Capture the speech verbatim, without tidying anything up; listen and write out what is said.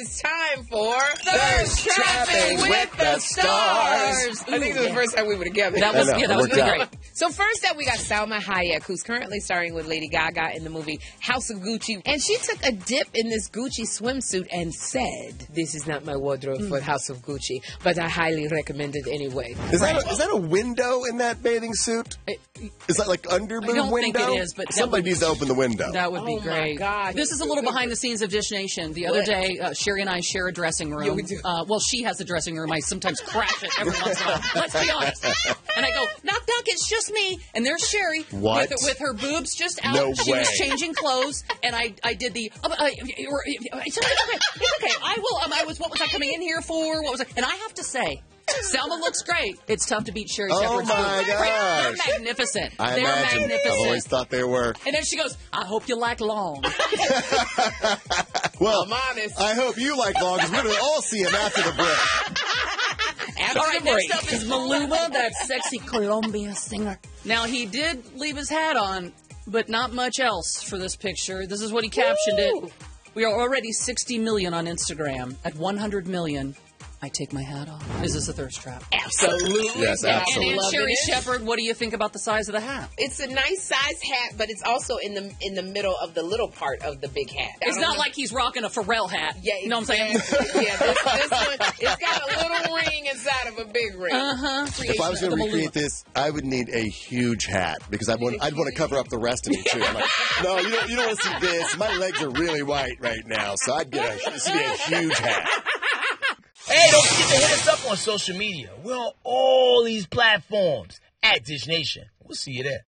is time for Thirst Trapping with the Stars. Ooh, I think this is the first time we were together. That was, yeah, that was really great. So first up, we got Salma Hayek, who's currently starring with Lady Gaga in the movie House of Gucci. And she took a dip in this Gucci swimsuit and said, this is not my wardrobe mm. for House of Gucci, but I highly recommend it anyway. Is, right. that, a, is that a window in that bathing suit? It, is that like under boob window? I don't window? think it is. But somebody would, needs to open the window. That would be oh great. My God. This is a little behind the scenes of Dish Nation. The what? other day, uh, Sherri and I share a dressing room. Yeah, we do. Uh, well, she has a dressing room. I sometimes crash it every once in a while. Let's be honest. And I go, knock, knock, it's just me. And there's Sherri with, with her boobs just out. No she way. was changing clothes. And I, I did the, uh, uh, it's okay. It's okay. I will, um, I was, what was I coming in here for? What was I? And I have to say, Salma looks great. It's tough to beat Sherri oh Shepherd's boobs. Oh, my gosh. They're magnificent. I They're imagine. magnificent. I've always thought they were. And then she goes, I hope you like long. Well, I'm honest. I hope you like long, because we're going to all see him after the break. After all right, the break. Next up is Maluma, that sexy Colombian singer. Now, he did leave his hat on, but not much else for this picture. This is what he captioned Woo! it. We are already sixty million on Instagram. At one hundred million. I take my hat off. Is this a thirst trap? Absolutely. Yes, absolutely. And, and Sherri Shepherd, what do you think about the size of the hat? It's a nice size hat, but it's also in the in the middle of the little part of the big hat. It's not know. like he's rocking a Pharrell hat. Yeah, you know what I'm saying? Yeah, this, this one, it's got a little ring inside of a big ring. Uh-huh. If I was going to recreate this, I would need a huge hat, because I'd want, I'd want to cover up the rest of me, too. I'm like, no, you don't, you don't want to see this. My legs are really white right now, so I'd get a, this would be a huge hat. Hey, don't forget to hit us up on social media. We're on all these platforms at Dish Nation. We'll see you there.